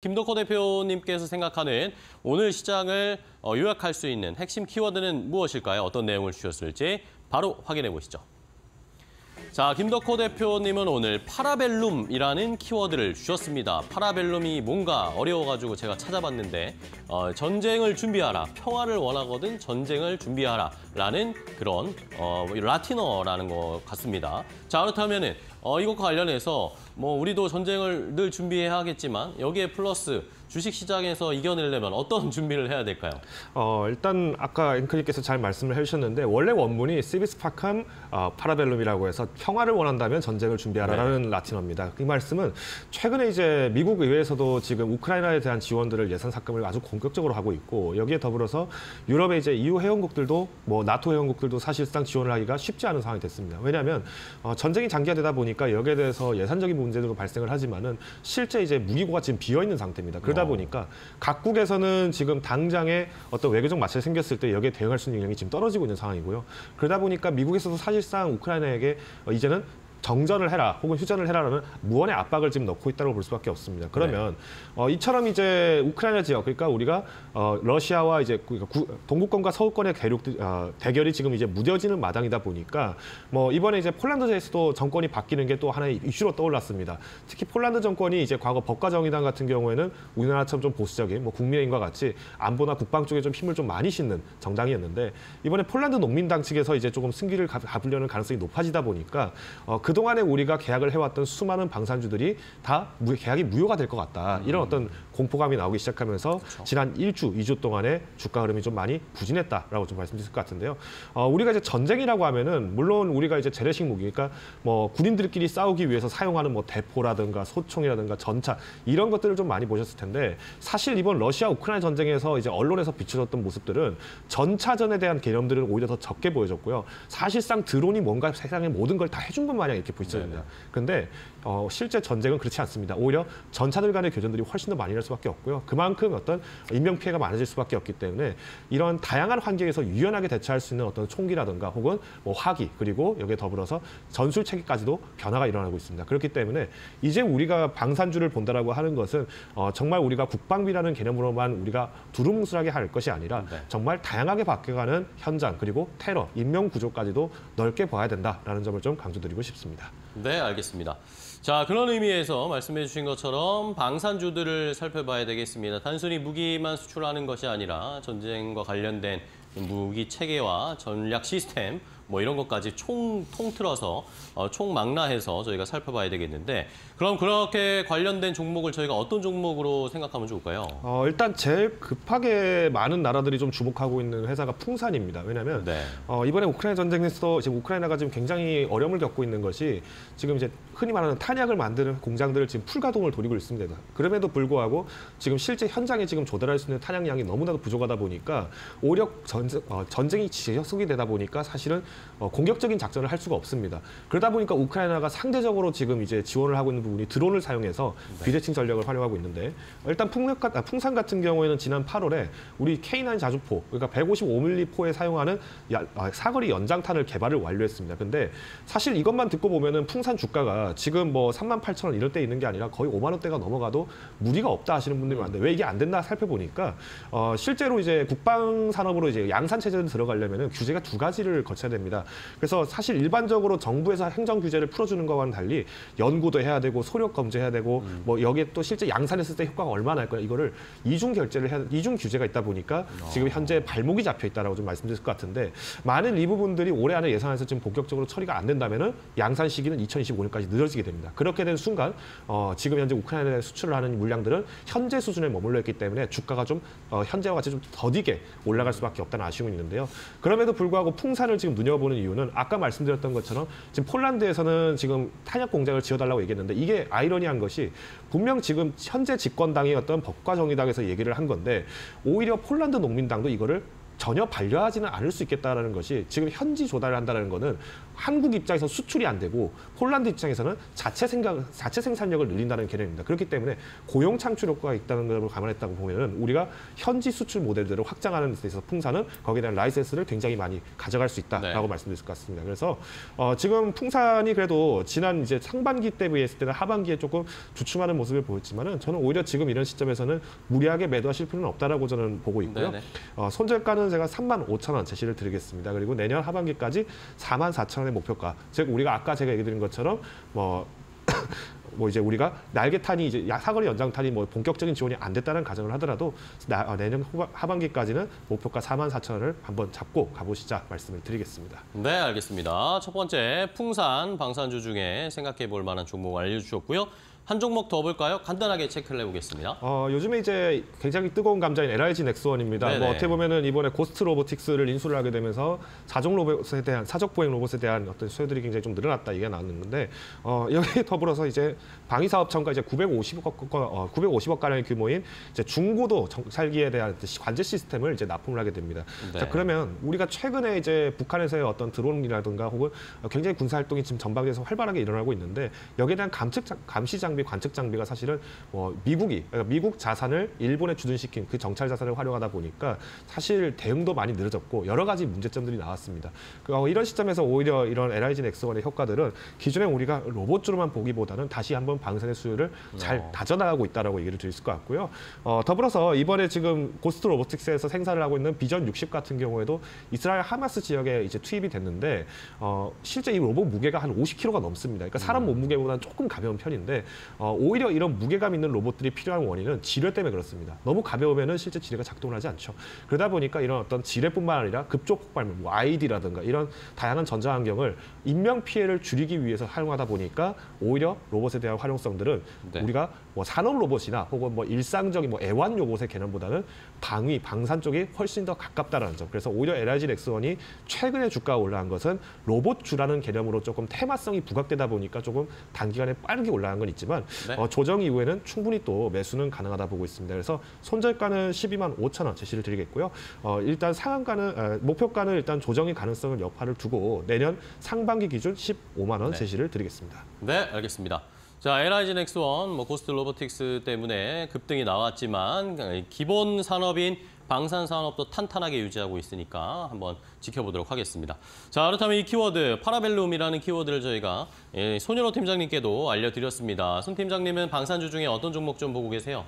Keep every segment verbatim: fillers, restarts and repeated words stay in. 김덕호 대표님께서 생각하는 오늘 시장을 요약할 수 있는 핵심 키워드는 무엇일까요? 어떤 내용을 주셨을지 바로 확인해 보시죠. 자, 김덕호 대표님은 오늘 파라벨룸이라는 키워드를 주셨습니다. 파라벨룸이 뭔가 어려워가지고 제가 찾아봤는데 어, 전쟁을 준비하라, 평화를 원하거든 전쟁을 준비하라 라는 그런 어, 라틴어라는 것 같습니다. 자, 그렇다면은 어, 이것과 관련해서 뭐 우리도 전쟁을 늘 준비해야 하겠지만 여기에 플러스 주식시장에서 이겨내려면 어떤 준비를 해야 될까요? 어, 일단 아까 앵커님께서 잘 말씀을 해주셨는데 원래 원문이 시비스파칸 어, 파라벨룸이라고 해서 평화를 원한다면 전쟁을 준비하라라는 네. 라틴어입니다. 이 말씀은 최근에 이제 미국 의회에서도 지금 우크라이나에 대한 지원들을 예산 삭감을 아주 공격적으로 하고 있고 여기에 더불어서 유럽의 이제 이유 회원국들도 뭐 나토 회원국들도 사실상 지원을 하기가 쉽지 않은 상황이 됐습니다. 왜냐하면 어, 전쟁이 장기화되다 보니까 여기에 대해서 예산적인 문제도 발생을 하지만은 실제 이제 무기고가 지금 비어 있는 상태입니다. 그러다 보니까 각국에서는 지금 당장에 어떤 외교적 마찰이 생겼을 때 여기에 대응할 수 있는 능력이 지금 떨어지고 있는 상황이고요. 그러다 보니까 미국에서도 사실상 우크라이나에게 이제는 정전을 해라 혹은 휴전을 해라라는 무언의 압박을 지금 넣고 있다고 볼 수밖에 없습니다. 그러면 네. 어, 이처럼 이제 우크라이나 지역 그러니까 우리가 어, 러시아와 이제 구, 동구권과 서구권의 대륙, 어, 대결이 지금 이제 무뎌지는 마당이다 보니까 뭐 이번에 이제 폴란드에서도 정권이 바뀌는 게 또 하나의 이슈로 떠올랐습니다. 특히 폴란드 정권이 이제 과거 법과정의당 같은 경우에는 우리나라처럼 좀 보수적인 뭐 국민의힘과 같이 안보나 국방 쪽에 좀 힘을 좀 많이 싣는 정당이었는데 이번에 폴란드 농민당 측에서 이제 조금 승기를 갚으려는 가능성이 높아지다 보니까 어, 그 동안에 우리가 계약을 해왔던 수많은 방산주들이 다 계약이 무효가 될 것 같다. 이런 어떤 공포감이 나오기 시작하면서 그렇죠. 지난 일 주, 이 주 동안의 주가 흐름이 좀 많이 부진했다라고 좀 말씀드릴 것 같은데요. 어, 우리가 이제 전쟁이라고 하면은 물론 우리가 이제 재래식 무기, 그러니까 뭐 군인들끼리 싸우기 위해서 사용하는 뭐 대포라든가 소총이라든가 전차 이런 것들을 좀 많이 보셨을 텐데 사실 이번 러시아 우크라이나 전쟁에서 이제 언론에서 비춰졌던 모습들은 전차전에 대한 개념들은 오히려 더 적게 보여졌고요. 사실상 드론이 뭔가 세상의 모든 걸 다 해준 것 마냥 이렇게 보이십니다. 근데 어, 실제 전쟁은 그렇지 않습니다. 오히려 전차들 간의 교전들이 훨씬 더 많이 날 수밖에 없고요. 그만큼 어떤 인명 피해가 많아질 수밖에 없기 때문에 이런 다양한 환경에서 유연하게 대처할 수 있는 어떤 총기라든가 혹은 뭐 화기 그리고 여기에 더불어서 전술 체계까지도 변화가 일어나고 있습니다. 그렇기 때문에 이제 우리가 방산주를 본다라고 하는 것은 어, 정말 우리가 국방비라는 개념으로만 우리가 두루뭉술하게 할 것이 아니라 네. 정말 다양하게 바뀌어가는 현장 그리고 테러, 인명 구조까지도 넓게 봐야 된다라는 점을 좀 강조드리고 싶습니다. 네, 알겠습니다. 자, 그런 의미에서 말씀해 주신 것처럼 방산주들을 살펴봐야 되겠습니다. 단순히 무기만 수출하는 것이 아니라 전쟁과 관련된 무기 체계와 전략 시스템 뭐 이런 것까지 총 통틀어서 어, 총망라해서 저희가 살펴봐야 되겠는데 그럼 그렇게 관련된 종목을 저희가 어떤 종목으로 생각하면 좋을까요? 어, 일단 제일 급하게 많은 나라들이 좀 주목하고 있는 회사가 풍산입니다. 왜냐하면 네. 어, 이번에 우크라이나 전쟁에서 지금 우크라이나가 지금 굉장히 어려움을 겪고 있는 것이 지금 이제 흔히 말하는 탄약을 만드는 공장들을 지금 풀가동을 돌리고 있습니다. 그럼에도 불구하고 지금 실제 현장에 지금 조달할 수 있는 탄약량이 너무나도 부족하다 보니까 오히려 전쟁, 어, 전쟁이 지속이 되다 보니까 사실은 어, 공격적인 작전을 할 수가 없습니다. 그러다 보니까 우크라이나가 상대적으로 지금 이제 지원을 하고 있는 부분이 드론을 사용해서 비대칭 전략을 활용하고 있는데 일단 풍력가, 아, 풍산 같은 경우에는 지난 팔월에 우리 케이 나인 자주포, 그러니까 백오십오 밀리미터포에 사용하는 야, 아, 사거리 연장탄을 개발을 완료했습니다. 근데 사실 이것만 듣고 보면은 풍산 주가가 지금 뭐 삼만 팔천 원 이럴 때 있는 게 아니라 거의 오만 원대가 넘어가도 무리가 없다 하시는 분들이 많은데 왜 이게 안 됐나 살펴보니까 어, 실제로 이제 국방 산업으로 이제 양산 체제로 들어가려면은 규제가 두 가지를 거쳐야 됩니다. 그래서 사실 일반적으로 정부에서 행정 규제를 풀어주는 것과는 달리 연구도 해야 되고 소력 검증해야 되고 음. 뭐 여기에 또 실제 양산했을 때 효과가 얼마나 날 거야 이거를 이중 결제를 해야 이중 규제가 있다 보니까 아. 지금 현재 발목이 잡혀 있다라고 좀 말씀드릴 것 같은데 만일 이 부분들이 올해 안에 예산에서 지금 본격적으로 처리가 안 된다면은 양산 시기는 이천이십오 년까지 늦어지게 됩니다. 그렇게 된 순간 어, 지금 현재 우크라이나에 수출을 하는 물량들은 현재 수준에 머물러 있기 때문에 주가가 좀 어, 현재와 같이 좀 더디게 올라갈 수밖에 없다는 아쉬움이 있는데요. 그럼에도 불구하고 풍산을 지금 눈여보 보는 이유는 아까 말씀드렸던 것처럼 지금 폴란드에서는 지금 탄약 공장을 지어달라고 얘기했는데 이게 아이러니한 것이 분명 지금 현재 집권당이 어떤 법과 정의당에서 얘기를 한 건데 오히려 폴란드 농민당도 이거를 전혀 반려하지는 않을 수 있겠다라는 것이 지금 현지 조달을 한다는 거는 한국 입장에서 수출이 안 되고 폴란드 입장에서는 자체 생각, 자체 생산력을 늘린다는 개념입니다. 그렇기 때문에 고용 창출 효과가 있다는 걸 감안했다고 보면은 우리가 현지 수출 모델들을 확장하는 데 있어서 풍산은 거기에 대한 라이센스를 굉장히 많이 가져갈 수 있다라고 네. 말씀드릴 것 같습니다. 그래서 어, 지금 풍산이 그래도 지난 이제 상반기 때 비했을 때는 하반기에 조금 주춤하는 모습을 보였지만은 저는 오히려 지금 이런 시점에서는 무리하게 매도하실 필요는 없다라고 저는 보고 있고요. 어, 손절가는 제가 삼만 오천 원 제시를 드리겠습니다. 그리고 내년 하반기까지 사만 사천 원의 목표가, 즉 우리가 아까 제가 얘기 드린 것처럼 뭐. 뭐 이제 우리가 날개탄이 이제 사거리 연장탄이 뭐 본격적인 지원이 안 됐다는 가정을 하더라도 나, 내년 후반, 하반기까지는 목표가 사만 사천 원을 한번 잡고 가보시자 말씀을 드리겠습니다. 네, 알겠습니다. 첫 번째 풍산 방산주 중에 생각해 볼 만한 종목 알려주셨고요. 한 종목 더 볼까요? 간단하게 체크를 해보겠습니다. 어, 요즘에 이제 굉장히 뜨거운 감자인 엘아이지 넥스원입니다. 뭐 어떻게 보면은 이번에 고스트 로보틱스를 인수를 하게 되면서 자동 로봇에 대한 사적 보행 로봇에 대한 어떤 수요들이 굉장히 좀 늘어났다 이게 나왔는데 어, 여기에 더불어서 이제 방위 사업 첨가 이제 구백오십억 가량의 규모인 이제 중고도 살기에 대한 관제 시스템을 이제 납품을 하게 됩니다. 네. 자, 그러면 우리가 최근에 이제 북한에서의 어떤 드론이라든가 혹은 굉장히 군사 활동이 지금 전방에서 활발하게 일어나고 있는데 여기에 대한 감측 감시 장비 관측 장비가 사실은 뭐 미국이 그러니까 미국 자산을 일본에 주둔시킨 그 정찰 자산을 활용하다 보니까 사실 대응도 많이 늘어졌고 여러 가지 문제점들이 나왔습니다. 어, 이런 시점에서 오히려 이런 엘아이지 넥스원의 효과들은 기존에 우리가 로봇주로만 보기보다는 다시 한번 방산의 수요를 잘 어. 다져나가고 있다라고 얘기를 드릴 것 같고요. 어, 더불어서 이번에 지금 고스트 로보틱스에서 생산을 하고 있는 비전 육십 같은 경우에도 이스라엘 하마스 지역에 이제 투입이 됐는데 어, 실제 이 로봇 무게가 한 오십 킬로그램가 넘습니다. 그러니까 사람 몸무게보다는 조금 가벼운 편인데 어, 오히려 이런 무게감 있는 로봇들이 필요한 원인은 지뢰 때문에 그렇습니다. 너무 가벼우면은 실제 지뢰가 작동을 하지 않죠. 그러다 보니까 이런 어떤 지뢰뿐만 아니라 급조 폭발물, 뭐 아이디라든가 이런 다양한 전자 환경을 인명 피해를 줄이기 위해서 사용하다 보니까 오히려 로봇에 대한 활용성들은 네. 우리가 뭐 산업 로봇이나 혹은 뭐 일상적인 뭐 애완 로봇의 개념보다는 방위, 방산 쪽이 훨씬 더 가깝다라는 점. 그래서 오히려 엘아이지 넥스원이 최근에 주가가 올라간 것은 로봇주라는 개념으로 조금 테마성이 부각되다 보니까 조금 단기간에 빠르게 올라간 건 있지만. 네. 어, 조정 이후에는 충분히 또 매수는 가능하다 보고 있습니다. 그래서 손절가는 십이만 오천 원 제시를 드리겠고요. 어, 일단 상한가는 아, 목표가는 일단 조정의 가능성을 여파를 두고 내년 상반기 기준 십오만 원 네. 제시를 드리겠습니다. 네, 알겠습니다. 자, 엘아이지 넥스원, 뭐 고스트 로보틱스 때문에 급등이 나왔지만 기본 산업인 방산 산업도 탄탄하게 유지하고 있으니까 한번 지켜보도록 하겠습니다. 자, 그렇다면 이 키워드, 파라벨룸이라는 키워드를 저희가 예, 손현호 팀장님께도 알려드렸습니다. 손 팀장님은 방산주 중에 어떤 종목 좀 보고 계세요?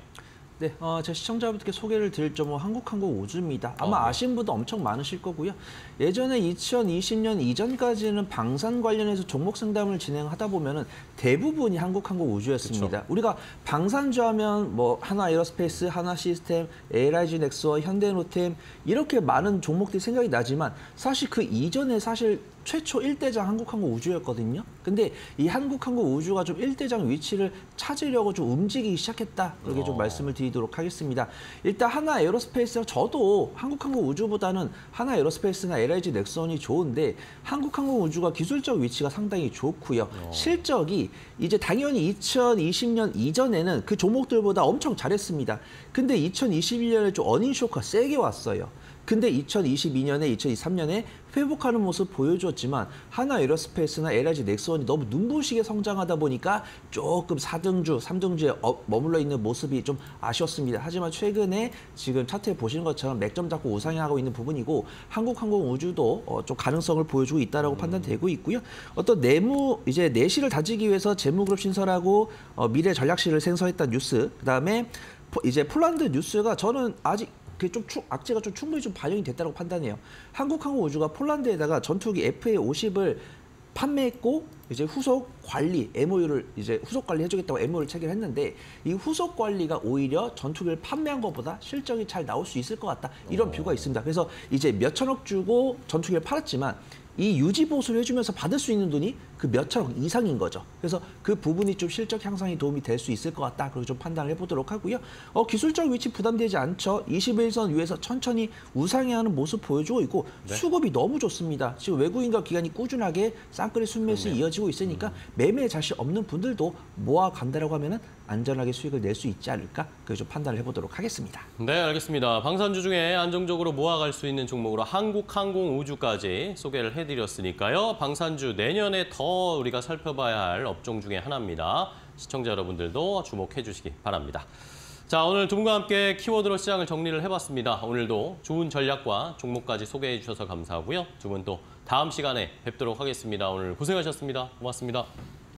네, 어, 제 시청자분들께 소개를 드릴 점은 한국항공 우주입니다. 아마 어, 네. 아시는 분도 엄청 많으실 거고요. 예전에 이천이십 년 이전까지는 방산 관련해서 종목 상담을 진행하다 보면은 대부분이 한국항공 우주였습니다. 그쵸. 우리가 방산주 하면 뭐 하나에러스페이스, 하나시스템, 엘아이지 넥스원, 현대노템 이렇게 많은 종목들이 생각이 나지만 사실 그 이전에 사실 최초 일대장 한국항공 우주였거든요. 근데 이 한국항공 우주가 좀 일대장 위치를 찾으려고 좀 움직이기 시작했다. 이렇게 좀 말씀을 드리도록 하겠습니다. 일단 하나에러스페이스랑 저도 한국항공 우주보다는 하나에러스페이스나 엘아이지 넥스원이 좋은데 한국항공 우주가 기술적 위치가 상당히 좋고요. 오. 실적이 이제 당연히 이천이십 년 이전에는 그 종목들보다 엄청 잘했습니다. 근데 이천이십일 년에 좀 어닝쇼크가 세게 왔어요. 근데 이천이십이 년에, 이천이십삼 년에 회복하는 모습 보여줬지만 하나에러스페이스나 엘아이지 넥스원이 너무 눈부시게 성장하다 보니까 조금 사등주, 삼등주에 어, 머물러 있는 모습이 좀 아쉬웠습니다. 하지만 최근에 지금 차트에 보시는 것처럼 맥점 잡고 우상향하고 있는 부분이고 한국항공우주도 어, 좀 가능성을 보여주고 있다라고 음. 판단되고 있고요. 어떤 내무 이제 내실을 다지기 위해서 재무그룹 신설하고 어, 미래 전략실을 생성했다는 뉴스, 그다음에 포, 이제 폴란드 뉴스가 저는 아직 그게 좀 추, 악재가 좀 충분히 좀 반영이 됐다고 판단해요. 한국항공우주가 폴란드에다가 전투기 에프에이 오십을 판매했고 이제 후속 관리 엠오유를 이제 후속 관리 해주겠다고 엠오유를 체결했는데 이 후속 관리가 오히려 전투기를 판매한 것보다 실적이 잘 나올 수 있을 것 같다 이런 오. 뷰가 있습니다. 그래서 이제 몇 천억 주고 전투기를 팔았지만 이 유지 보수를 해주면서 받을 수 있는 돈이 그 몇 천억 이상인 거죠. 그래서 그 부분이 좀 실적 향상에 도움이 될 수 있을 것 같다. 그렇게 좀 판단을 해보도록 하고요. 어, 기술적 위치 부담되지 않죠. 이십일선 위에서 천천히 우상향하는 모습 보여주고 있고 네. 수급이 너무 좋습니다. 지금 외국인과 기관이 꾸준하게 쌍끌이 순매수 네. 이어지고 있으니까 매매에 자신 없는 분들도 모아간다라고 하면은 안전하게 수익을 낼 수 있지 않을까? 그걸 좀 판단을 해보도록 하겠습니다. 네, 알겠습니다. 방산주 중에 안정적으로 모아갈 수 있는 종목으로 한국항공우주까지 소개를 해드립니다. 해드렸으니까요. 방산주 내년에 더 우리가 살펴봐야 할 업종 중에 하나입니다. 시청자 여러분들도 주목해 주시기 바랍니다. 자, 오늘 두 분과 함께 키워드로 시장을 정리를 해봤습니다. 오늘도 좋은 전략과 종목까지 소개해 주셔서 감사하고요. 두 분 또 다음 시간에 뵙도록 하겠습니다. 오늘 고생하셨습니다. 고맙습니다.